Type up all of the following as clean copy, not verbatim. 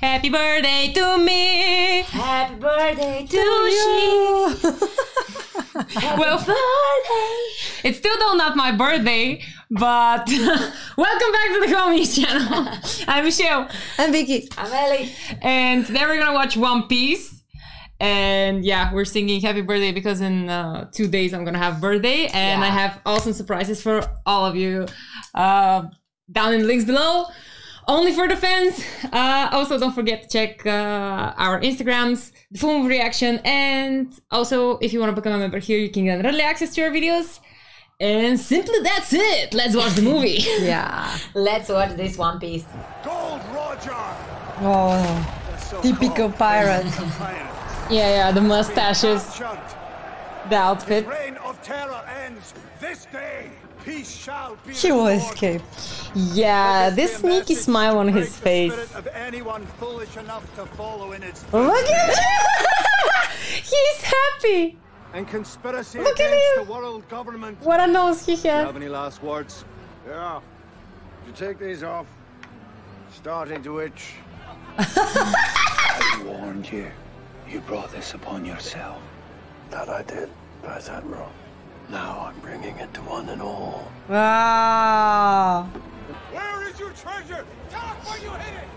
Happy birthday to me. Happy birthday to you. Well, birthday. It's still though not my birthday, but welcome back to the Homies channel. I'm Michelle. I'm Vicky. I'm Ellie. And today we're gonna watch One Piece. And yeah, we're singing happy birthday because in 2 days I'm gonna have birthday, and yeah. I have awesome surprises for all of you down in the links below. Only for the fans. Also, don't forget to check our Instagrams, the full movie reaction, and also if you want to become a member here, you can get early access to our videos. And simply that's it. Let's watch the movie. Yeah. Let's watch this One Piece. Gold Roger. Oh, typical pirate. Yeah, the mustaches, the outfit. Reign of terror ends this day. She will escape. Yeah, this sneaky smile on his face. Look at him! He's happy! And conspiracy Look at him! The world government. What a nose he has! Do you have any last words? Yeah. You take these off. Starting to itch. I warned you. You brought this upon yourself. That I did, Vice Admiral. Now I'm bringing it to one and all. Ah! Where is your treasure? Tell us where you hid it!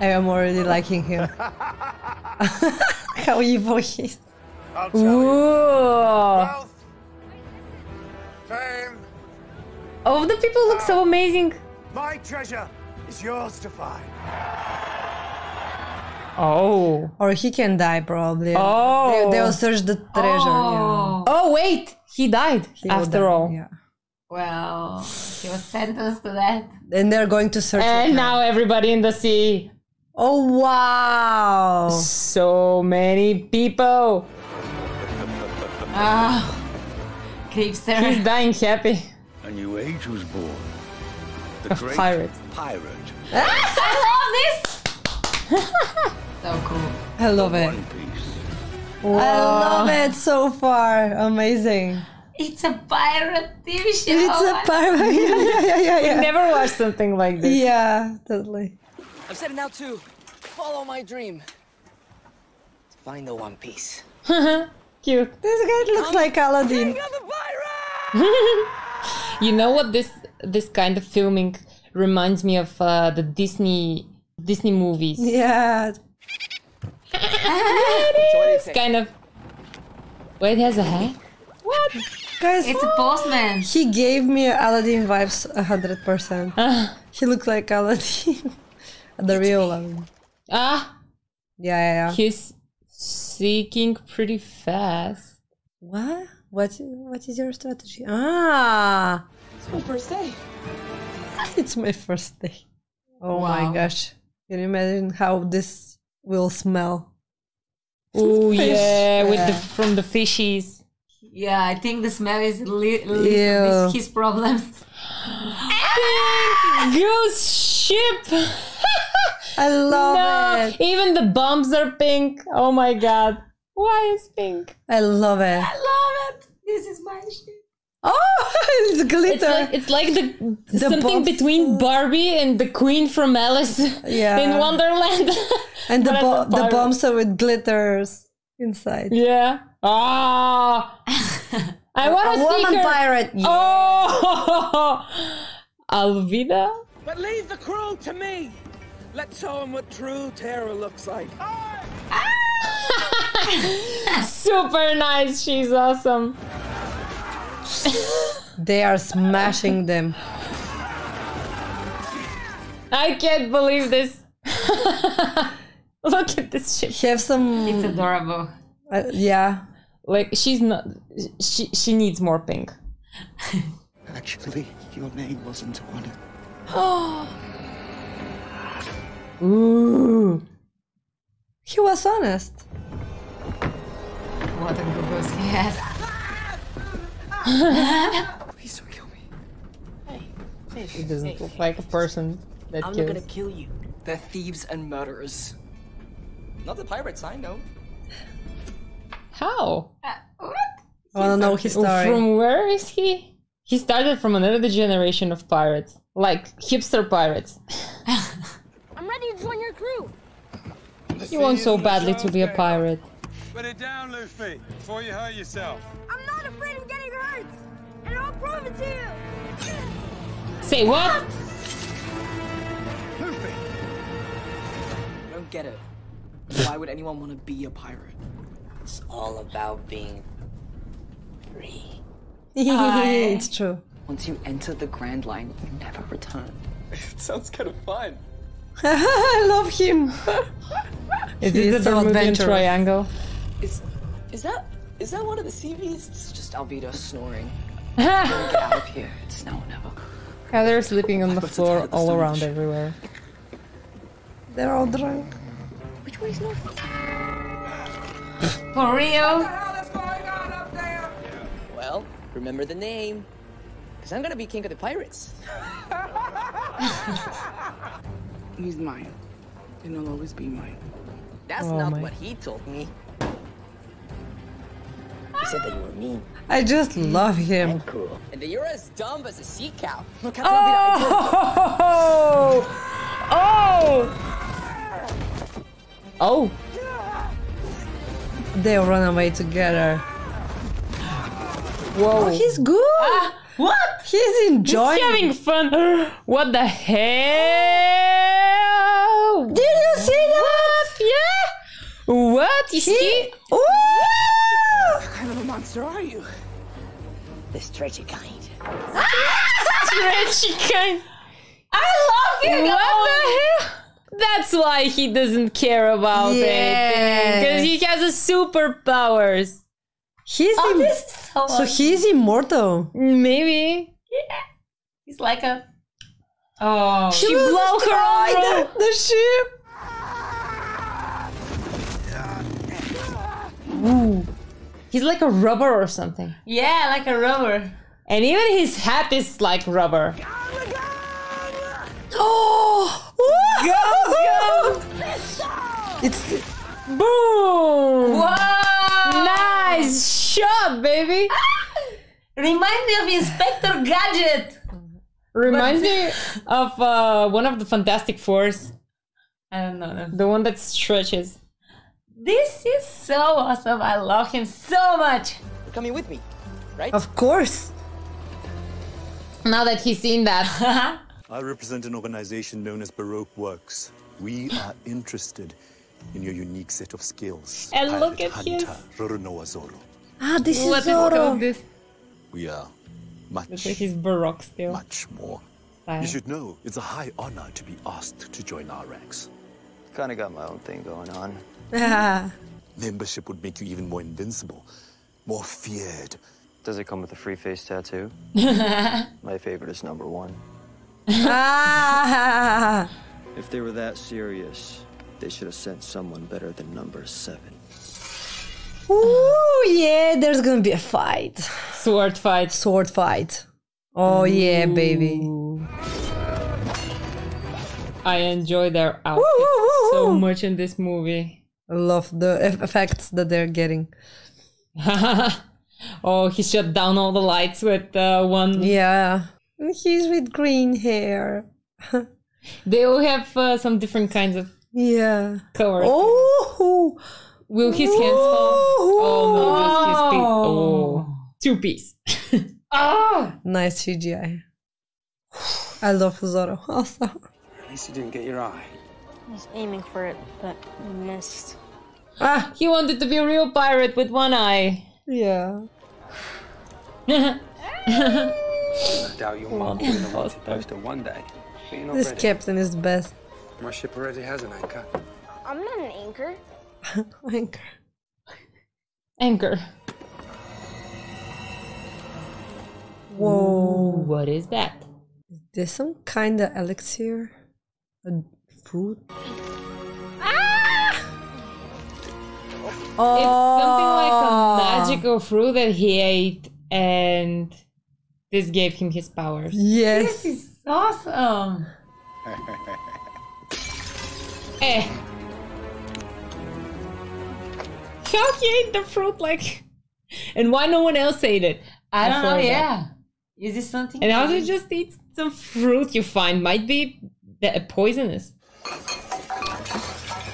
I am already liking him. How evil he is. I'll tell you. Wealth, fame. Oh, the people look so amazing. My treasure is yours to find. Oh. Or he can die probably. Oh. They'll search the treasure. Oh, yeah. Oh wait, he died after all. Yeah. Well, he was sentenced to death. And they're going to search. And now everybody in the sea. Oh wow! So many people. Ah, Creepster. He's dying happy. A new age was born. The great pirate. I love this. So cool. I love it. Wow. I love it so far. Amazing. It's a pirate TV show. It's a pirate. Yeah. I've never watched something like this. Yeah, totally. I've said it now too. Follow my dream. To find the One Piece. Cute. This guy looks like Aladdin. King of the pirate! You know what? This kind of filming reminds me of the Disney movies. Yeah. It's kind of... Wait, he has a hat? What? Guys, it's a postman. He gave me Aladdin vibes 100%. He looks like Aladdin. The real Aladdin. Ah! Yeah. He's seeking pretty fast. What? What is your strategy? Ah! It's my first day. It's my first day. Oh wow. My gosh. Can you imagine how this will smell? Oh yeah, with from the fishies. Yeah, I think the smell is his problems. Ghost ship. I love it. Even the bumps are pink. Oh my god, why is pink? I love it. I love it. This is my ship. Oh, it's glitter. It's like the something between Barbie and the Queen from Alice in Wonderland. And the bombs are with glitters inside. Yeah. Ah. Oh. I want to see her. Pirate. Yeah. Oh, Alvida. But leave the crew to me. Let's show them what true terror looks like. Super nice. She's awesome. They are smashing them. I can't believe this. Look at this ship. It's adorable. Yeah. Like she's not. She needs more pink. Actually, your name wasn't on it. Oh. Ooh. He was honest. What a good boss he has. Please don't kill me. Hey, it doesn't look like a person that kills. I'm not gonna kill you. They're thieves and murderers. Not the pirates I know. How? What? I don't know his story. From where is he? He started from another generation of pirates, like hipster pirates. I'm ready to join your crew. You want so badly to be a pirate. Put it down, Luffy, before you hurt yourself. I'm not afraid of getting hurt, and I'll prove it to you. Say what? Luffy. I don't get it. Why would anyone want to be a pirate? It's all about being free. It's true. Once you enter the Grand Line, you never return. It sounds kind of fun. I love him. It is the Bermudian Triangle. Is that one of the sea beasts? It's just Alvida snoring. Get out of here. It's now or never. Yeah, they're sleeping on the floor all around everywhere. They're all drunk. Which way is north? For real? What the hell is going on up there? Well. Remember the name, because I'm gonna be king of the pirates. He's mine, and he'll always be mine. That's not what he told me. He said that you were mean. I just love him. And cool. And that you're as dumb as a sea cow. Look how they run away together. Whoa. Oh, he's good. What? He's enjoying. He's having fun. What the hell? Did you see that? What? Yeah. What is he? What kind of a monster are you? The stretchy kind. Stretchy kind. I love him. What the hell? That's why he doesn't care about it, because he has a superpowers. He's so he's immortal. Maybe. Yeah. He's like a. Oh. She blow her on the ship. Ooh. He's like a rubber or something. Yeah, like a rubber. And even his hat is like rubber. Oh! Go! It's boom! Whoa! Nice shot, baby! Reminds me of Inspector Gadget! Reminds me of one of the Fantastic Fours. I don't know. The one that stretches. This is so awesome. I love him so much. You're coming with me, right? Of course. Now that he's seen that. I represent an organization known as Baroque Works. We are interested in your unique set of skills. And Pilot look at his... Zoro. Ah, this is Zoro. We are much, Baroque still. Much more. Style. You should know, it's a high honor to be asked to join our ranks. Kind of got my own thing going on. Membership would make you even more invincible, more feared. Does it come with a free face tattoo? My favorite is #1. If they were that serious, they should have sent someone better than #7. Ooh, yeah, there's gonna be a fight. Sword fight. Sword fight. Oh, yeah, baby. I enjoy their outfits so much in this movie. I love the effects that they're getting. Oh, he shut down all the lights with one. Yeah. He's with green hair. They all have some different kinds of color. Oh, will his hands fall? Oh no, just his feet. Oh, 2 piece. Oh, nice CGI. I love Zoro also. At least you didn't get your eye. I was aiming for it, but missed. Ah, he wanted to be a real pirate with one eye. Yeah. I doubt your mom will be the poster one day. You're not ready. Captain is best. My ship already has an anchor. I'm not an anchor. Anchor. Anchor. Whoa. What is that? Is this some kind of elixir? A fruit? Ah! Oh. It's something like a magical fruit that he ate, and this gave him his powers. Yes. This is awesome. How he ate the fruit, like, and why no one else ate it? I don't know. Yeah, Is this something? And also just eat some fruit you find. Might be poisonous.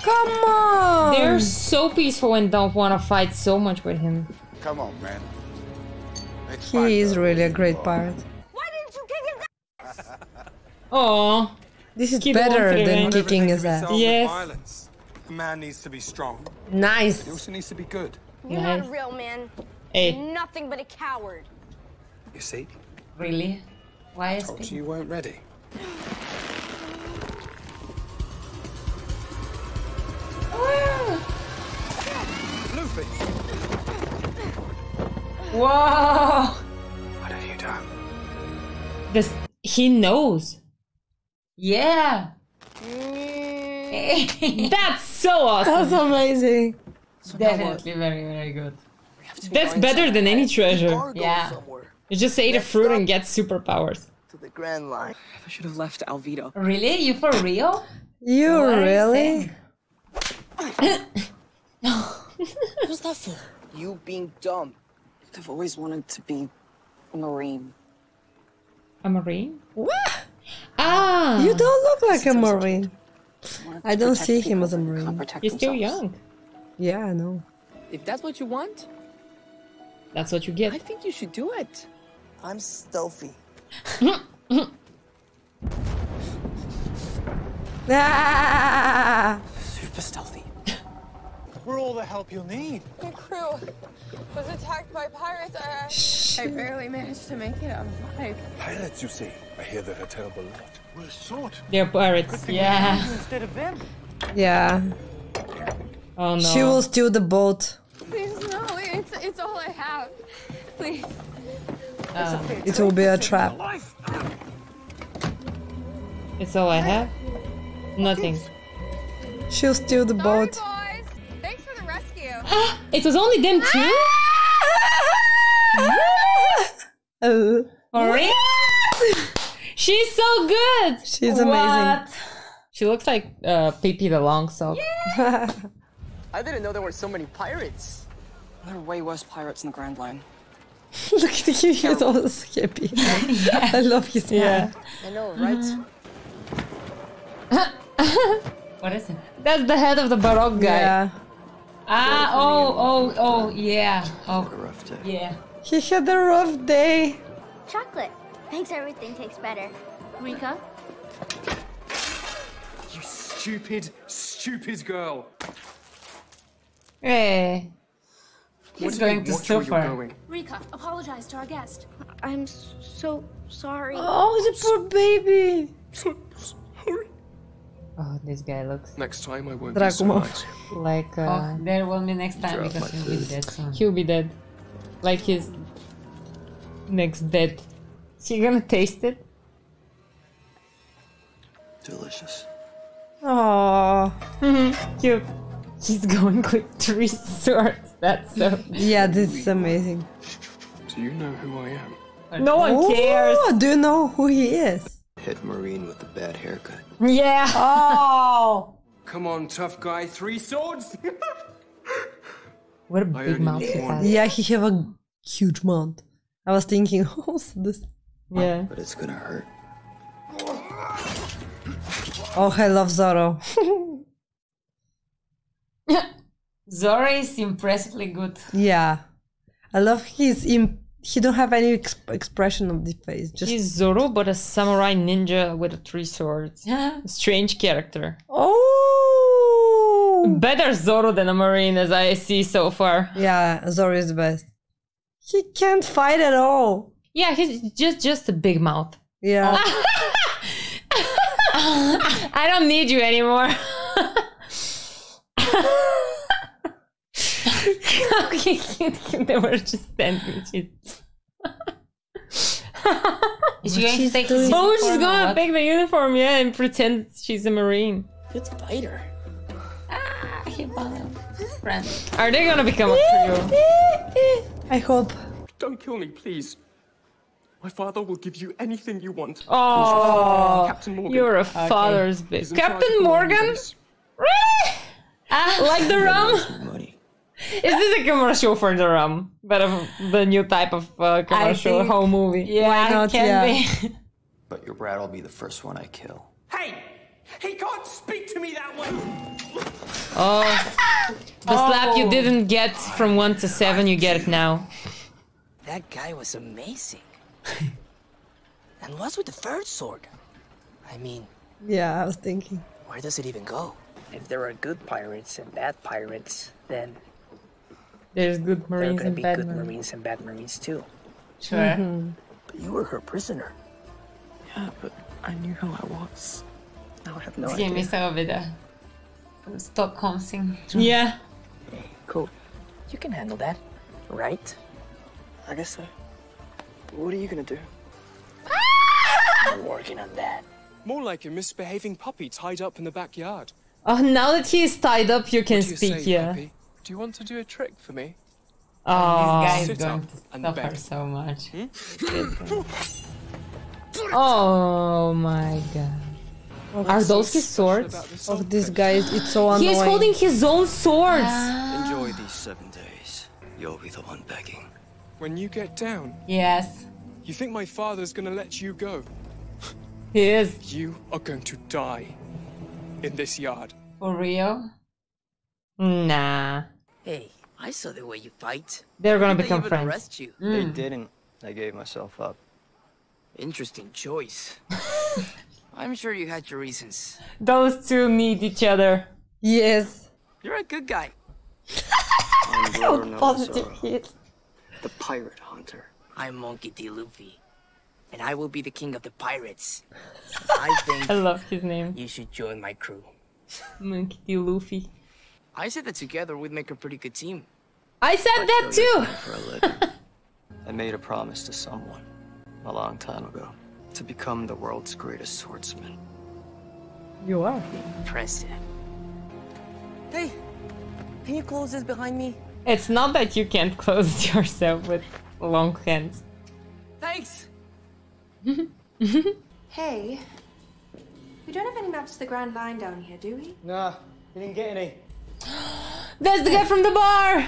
Come on! They're so peaceful and don't want to fight so much with him. Come on, man. He is really a great pirate. Why didn't you kick his ass? Oh, this is better than kicking his ass. Yes. A man needs to be strong. Nice. He also needs to be good. You're not a real man. You're nothing but a coward. You see? Really? Why is it? You weren't ready. Luffy. Whoa! What have you done? This, he knows. Yeah. That's so awesome. That's amazing. So definitely very, very good. That's better than any treasure. Yeah. Somewhere. You just eat a fruit and get superpowers. To the Grand Line. I should have left Alvida. Really? You for real? You really? What's that for? You being dumb. I've always wanted to be a marine. A marine? What? Ah! You don't look like a marine. I don't see him as a marine. He's still young. Yeah, I know. If that's what you want, that's what you get. I think you should do it. I'm stealthy. Ah! Super stealthy. We're all the help you'll need. The crew was attacked by pirates. I barely managed to make it out alive. Pirates, you say? I hear they're a terrible lot. We're a sort. They're pirates. Yeah. Instead of them. Yeah. Oh no. She will steal the boat. Please no! It's all I have. Please. It will be a trap. It's all I have. Nothing. She'll steal the boat. Ah, it was only them two? For real? She's so good! She's amazing. She looks like Pippi the Longsock. Yeah. I didn't know there were so many pirates. There are way worse pirates in the Grand Line. Look at the cute he's all skippy. Yeah. I love his smile. Yeah. I know, right? What is it? That's the head of the Baroque guy. Yeah. Ah, oh, yeah. Oh, a rough day. Yeah. He had a rough day. Chocolate makes everything taste better. Rika? You stupid, stupid girl. Hey. He's going to suffer. Rika, apologize to our guest. I'm so sorry. Oh, the poor baby. So sorry. Oh, this guy looks... Next time I won't be so nice. Like, oh, there will be next time because he'll be dead soon. He'll be dead. Like his... next dead. Is he gonna taste it? Delicious. Aww. Cute. He's going with three swords. That's so... yeah, this is amazing. Do you know who I am? No one cares! Do you know who he is? Hit marine with a bad haircut. Yeah. Oh. Come on, tough guy. Three swords. What a big mouth he has. Yeah, he have a huge mouth. I was thinking, what's this? Yeah. But it's gonna hurt. Oh, I love Zora. Zora is impressively good. Yeah, I love his He don't have any expression of the face. Just he's Zoro, but a samurai ninja with three swords. Strange character. Oh! Better Zoro than a marine, as I see so far. Yeah, Zoro is the best. He can't fight at all. Yeah, he's just a big mouth. Yeah. I don't need you anymore. How can you never just stand with it? Is she going to take the uniform? Oh, she's going to take the uniform, yeah, and pretend she's a marine. Good spider. Ah, he bothered. Are they going to become a trio? I hope. Don't kill me, please. My father will give you anything you want. Oh, Captain Morgan. You're a father's bitch. Captain Morgan? Really? Like the rum? Is this a commercial for the rum? But the new type of commercial home movie. Yeah, why not? It can be. But your brat will be the first one I kill. Hey! He can't speak to me that way! Oh. The slap you didn't get from 1 to 7, you get it now. That guy was amazing. And what's with the third sword? I mean... Yeah, I was thinking. Where does it even go? If there are good pirates and bad pirates, then... There's good Marines and bad Marines. There are gonna be good Marines and bad Marines too. Sure. Mm-hmm. But you were her prisoner. Yeah, but I knew who I was. I would have no idea. Give me some of it. Stockholm thing. Yeah. Hey, cool. You can handle that, right? I guess so. But what are you gonna do? I'm working on that. More like a misbehaving puppy tied up in the backyard. Oh, now that he is tied up, you can speak, yeah. Puppy? Do you want to do a trick for me? Oh, this guy is going to suffer so much. Hmm? Oh my god. Oh, are those his swords? Oh, this guy, it's so annoying. He is holding his own swords! Enjoy these 7 days. You'll be the one begging. When you get down... Yes. You think my father's gonna let you go? He is. You are going to die. In this yard. For real? Nah. Hey, I saw the way you fight. They're gonna become friends. Arrest you? Mm. They didn't. I gave myself up. Interesting choice. I'm sure you had your reasons. Those two need each other. Yes. You're a good guy. I'm positive he is. The pirate hunter. I'm Monkey D. Luffy. And I will be the king of the pirates. I think I love his name. You should join my crew. Monkey D. Luffy. I said that together we'd make a pretty good team. I said that too! I made a promise to someone a long time ago to become the world's greatest swordsman. You are impressive. Hey, can you close this behind me? It's not that you can't close it yourself with long hands. Thanks! Hey, we don't have any maps to the Grand Line down here, do we? Nah, we didn't get any. That's the guy from the bar!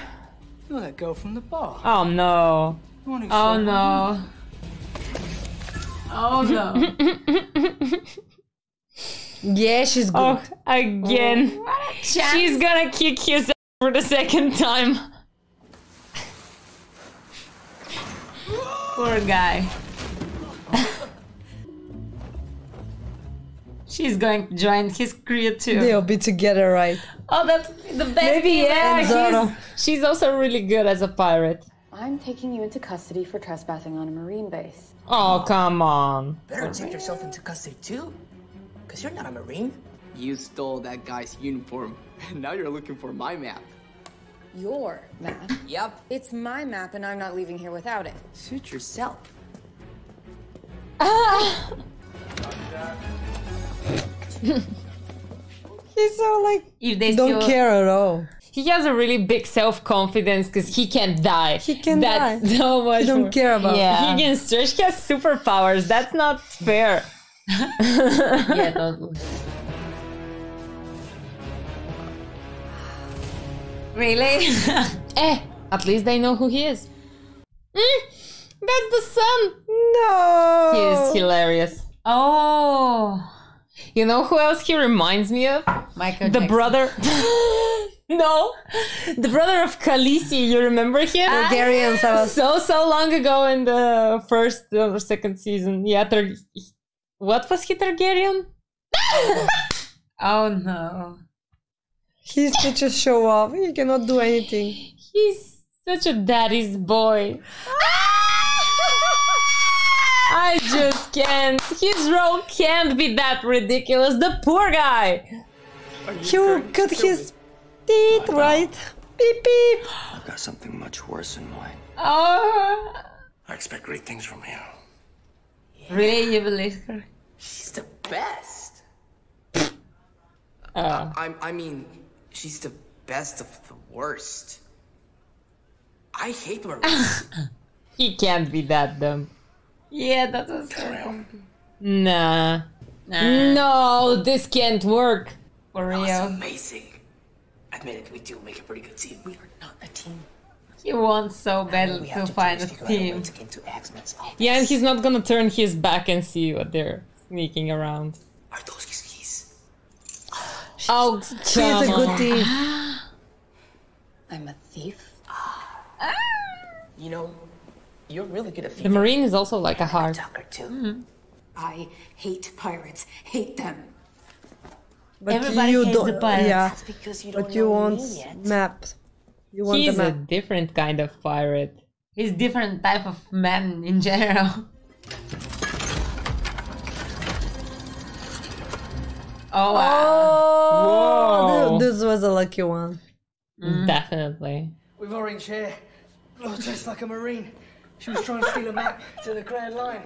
You're that girl from the bar. Oh no. Oh no. Oh no. Yeah, she's good. Oh, again. Oh, what a chance. She's gonna kick his ass for the second time. Poor guy. She's going to join his crew too. They'll be together, right? Oh, that's the best. Maybe, yeah. She's also really good as a pirate. I'm taking you into custody for trespassing on a marine base. Oh, come on. Better take yourself into custody too, because you're not a marine. You stole that guy's uniform, and now you're looking for my map. Your map? Yep. It's my map, and I'm not leaving here without it. Suit yourself. Ah! He's so like, don't care at all. He has a really big self-confidence because he can die. He can die. That's so much. He don't care about. Yeah. He can stretch. He has superpowers. That's not fair. Yeah, don't. Really? At least they know who he is. Mm, that's the son. No. He is hilarious. Oh. You know who else he reminds me of? Michael Jackson. Brother... No! The brother of Khaleesi, you remember him? Targaryen, so long ago in the first or second season. Yeah, what was he, Targaryen? Oh no. He's such a show-off, he cannot do anything. He's such a daddy's boy. I just can't. His role can't be that ridiculous. The poor guy. He cut his teeth, right? Beep beep. I've got something much worse in mind. Oh. I expect great things from you. Yeah. Really, you believe her? She's the best. I mean, she's the best of the worst. I hate her. He can't be that dumb. Yeah, that was so nah. No, this can't work. For real. That was amazing. admit it, we do make a pretty good team. We are not a team. He wants so badly to find a team. Yeah, and he's not gonna turn his back and see what they're sneaking around. Are those his keys? Oh, she's a good thief. I'm a thief? You know, you're really good at thieving. The Marine is also like a heart. Mm-hmm. I hate pirates. Hate them. But everybody you hates the pirates. Yeah. That's because you don't but you want maps. You want He's a different kind of pirate. He's different type of man in general. Oh, wow. Whoa. This was a lucky one. Mm. Definitely. With orange hair. Oh, just like a Marine. She was trying to steal a map to the Grand Line.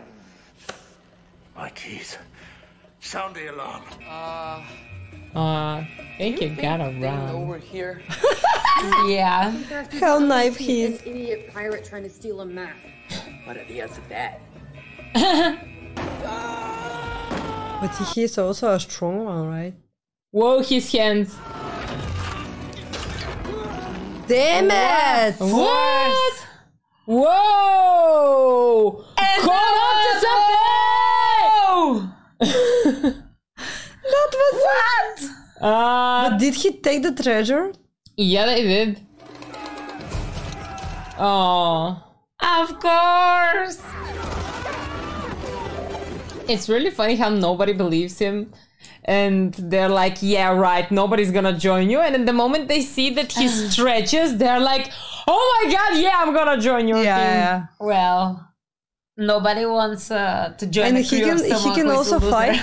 My keys. Sound the alarm. They can get around. Over here. Yeah. How naive he is. An idiot pirate trying to steal a map. What are the odds of that? But he's also a strong one, right? Whoa, his hands. Damn it! What? Whoa! And come on to something! That was what? But did he take the treasure? Yeah, they did. Oh, of course. It's really funny how nobody believes him, and they're like, "Yeah, right. Nobody's gonna join you." And at the moment they see that he stretches, they're like, "Oh my God, yeah, I'm gonna join your team." Yeah. Well. Nobody wants to join and the crew of someone he can also fight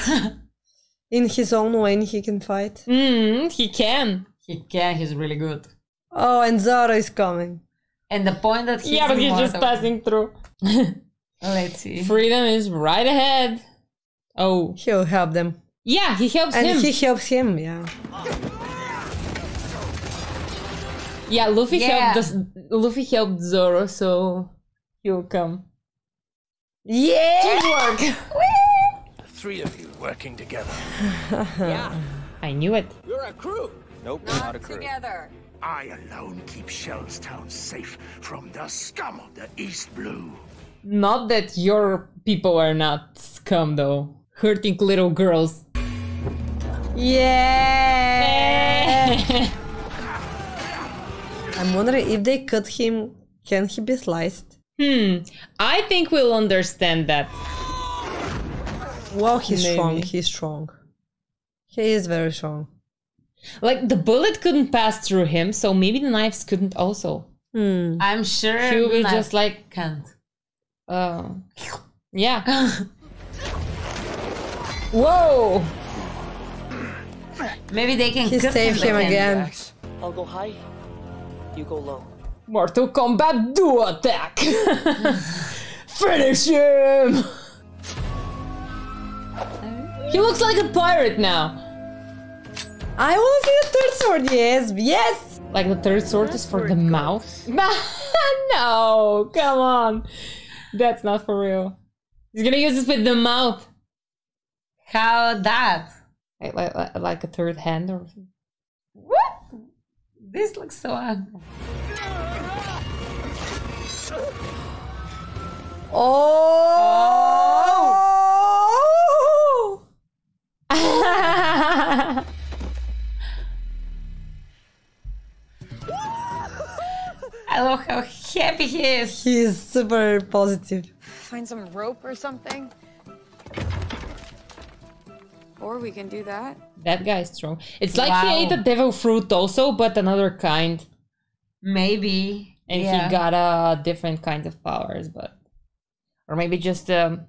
in his own way. And he can fight. He can. He's really good. Oh, and Zora is coming. And the point that he's but he's just passing through. Let's see. Freedom is right ahead. Oh, he'll help them. Yeah, he helps him. And he helps him. Yeah. Yeah, Luffy helped us. Luffy helped Zoro, so he'll come. Yeah! Teamwork! The three of you working together. Yeah. I knew it. You're a crew. Nope, not a crew. Together. I alone keep Shellstown safe from the scum of the East Blue. Not that your people are not scum, though. Hurting little girls. Yeah! I'm wondering if they cut him, can he be sliced? I think we'll understand that. Wow, he's strong. He's strong. He is very strong. Like, the bullet couldn't pass through him, so maybe the knives couldn't also. I'm sure he will just like can't. Yeah. Whoa. Maybe they can save him again. I'll go high. You go low. Mortal Kombat Duo Attack! Finish him! He looks like a pirate now. I want to see the third sword, yes, yes! Like the third sword is for the mouth? No, come on. That's not for real. He's gonna use this with the mouth. How that? Like a third hand or something? What? This looks so ugly. Oh! Oh. I love how happy he is. He is super positive. Find some rope or something. Or we can do that. That guy is strong. It's like he ate a devil fruit also, but another kind. Maybe. And he got a different kind of powers, but... Or maybe just a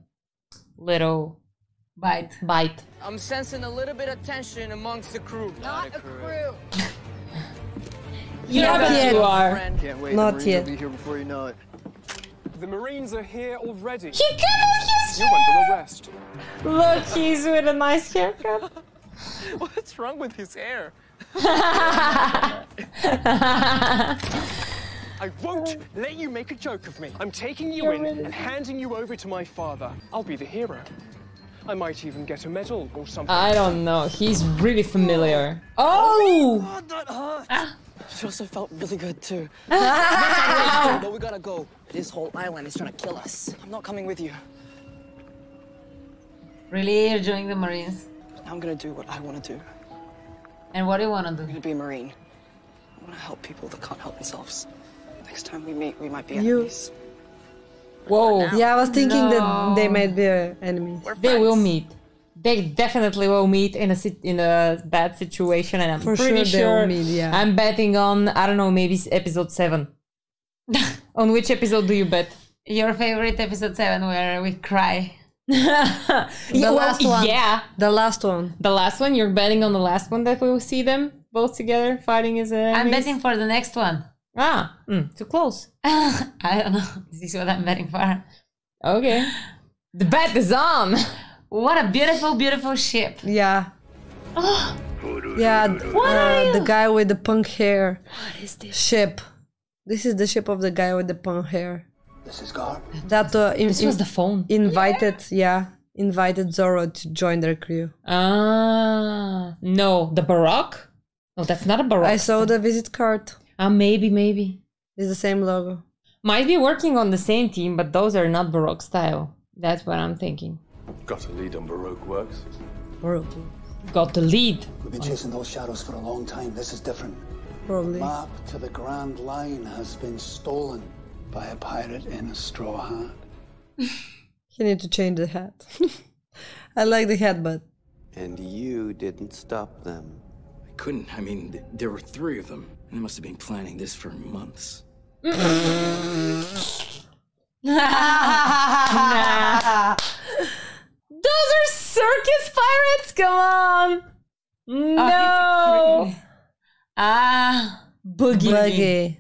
little... Bite. I'm sensing a little bit of tension amongst the crew. Not a crew. yeah, but you are. Not yet. Be here before you know it. The Marines are here already. He got his hair! You're under arrest. Look, he's with a nice haircut. What's wrong with his hair? I won't let you make a joke of me. I'm taking you in and handing you over to my father. I'll be the hero. I might even get a medal or something. I don't know. He's really familiar. Oh! Oh, that hurt. Ah. It also felt really good too. But we gotta go. This whole island is trying to kill us. I'm not coming with you. Really? You're joining the Marines? I'm gonna do what I want to do. And what do you want to do? I'm gonna be a Marine. I want to help people that can't help themselves. Next time we meet, we might be enemies. Whoa. Yeah, I was thinking that they might be enemies. They will meet. They definitely will meet in a bad situation, and I'm pretty sure meet, yeah. I'm betting on, I don't know, maybe episode 7. On which episode do you bet? Your favorite episode 7 where we cry. the last one. Yeah. The last one. The last one? You're betting on the last one that we will see them both together fighting as enemies? I'm betting for the next one. Ah, too close. I don't know. This is what I'm betting for. Okay. The bet is on. What a beautiful, beautiful ship. Yeah. Oh. Yeah. What are you? The guy with the punk hair. What is this? Ship. This is the ship of the guy with the punk hair. This is God. That this was the phone. Invited, invited Zora to join their crew. Ah. No, the Baroque? No, that's not a Baroque. I saw the visit card. Maybe. It's the same logo. Might be working on the same team, but those are not Baroque style. That's what I'm thinking. Got a lead on Baroque Works. Baroque. Got the lead. We've been chasing those shadows for a long time. This is different. Probably. The map to the Grand Line has been stolen by a pirate in a straw hat. You need to change the hat. I like the hat, but... And you didn't stop them. I couldn't. I mean, there were 3 of them. They must have been planning this for months. Nah. Those are circus pirates? Come on! No! Ah, Boogie.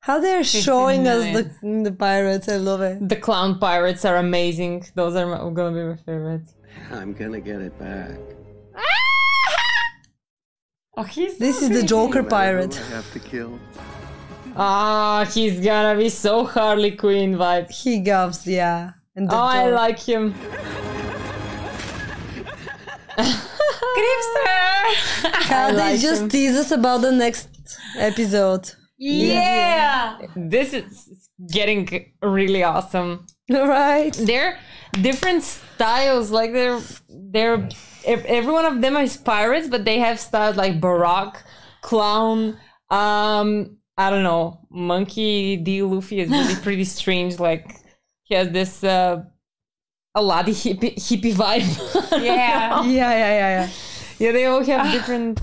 How they're showing us the pirates, I love it. The clown pirates are amazing. Those are gonna be my favorite. I'm gonna get it back. Oh, this is the Joker pirate. I have to kill. Ah, he's gonna be so Harley Quinn vibe. He goes, yeah. And oh, I like him. Gripster! Can they just tease us about the next episode? Yeah! This is getting really awesome. Right? They're different styles, like they're every one of them is pirates, but they have styles like Baroque, clown, I don't know, Monkey D. Luffy is really pretty strange, like he has this a lot of hippie vibe. Yeah, they all have different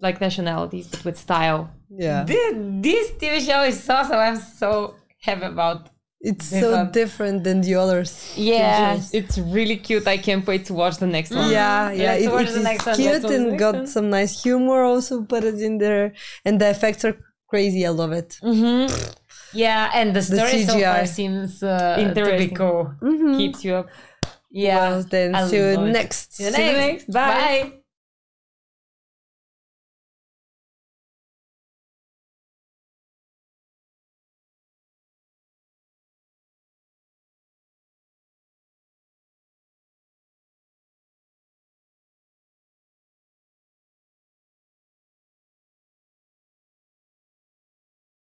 like nationalities, but with style. Yeah. This TV show is awesome. I'm so happy about it. It's so different than the others. Yeah, it's really cute. I can't wait to watch the next one. Yeah. It's cute and got some nice humor also put it in there. And the effects are crazy. I love it. Mm-hmm. Yeah, and the story so far seems typical. Keeps you up. Yeah. Well, then see you next. See you next. Bye.